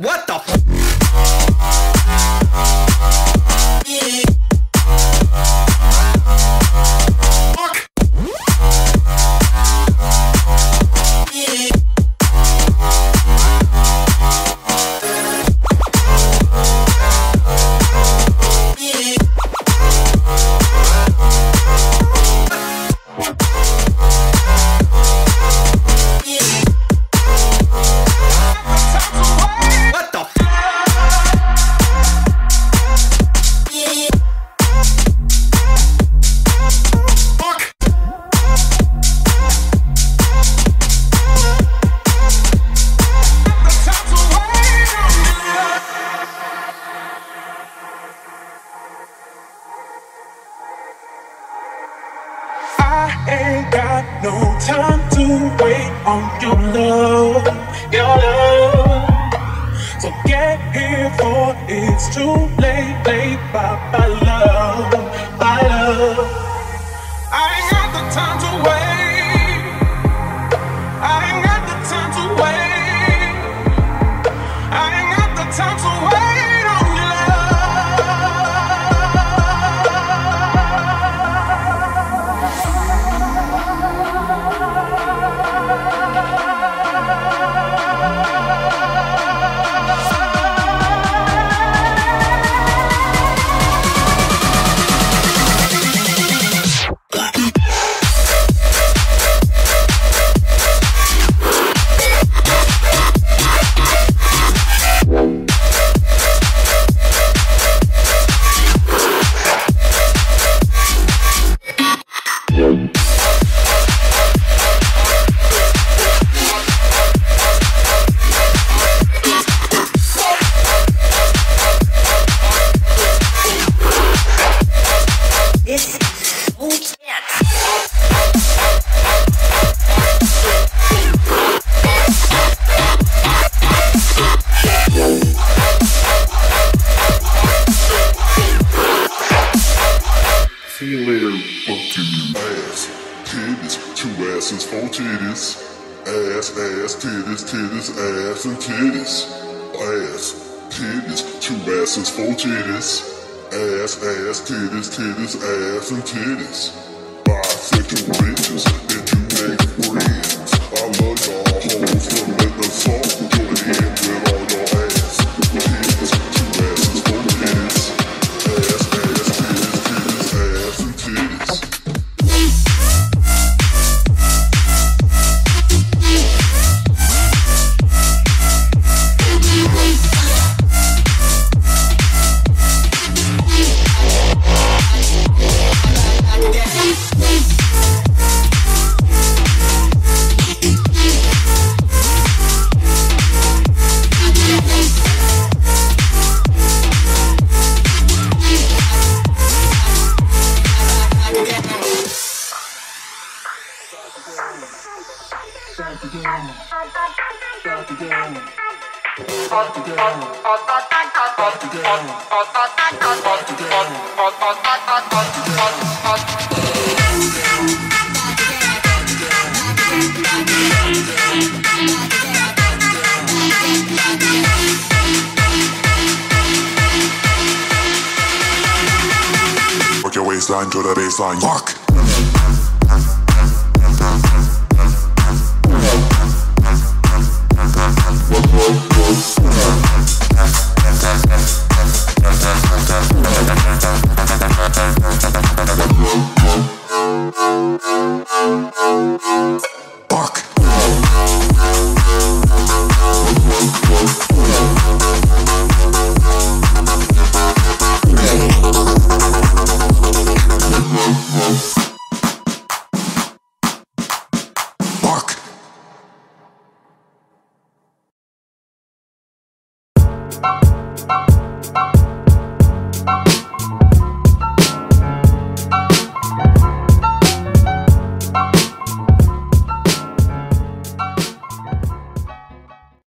What the fuck? Ain't got no time to wait on your love. So get here for it's too late, bye love. I ain't got the time to wait. I ain't got the time to wait. I ain't got the time to wait on your love. See you later, fucking ass, titties, two asses, four titties, ass, titties, ass and titties, ass, titties, two asses, four titties, ass, titties, ass and titties, bisexual bitches that you make friends, I love y'all hoes, don't let them suck your hand with all your ass, titties, two asses, four titties, ass, titties. Work your waistline to the baseline. Fuck.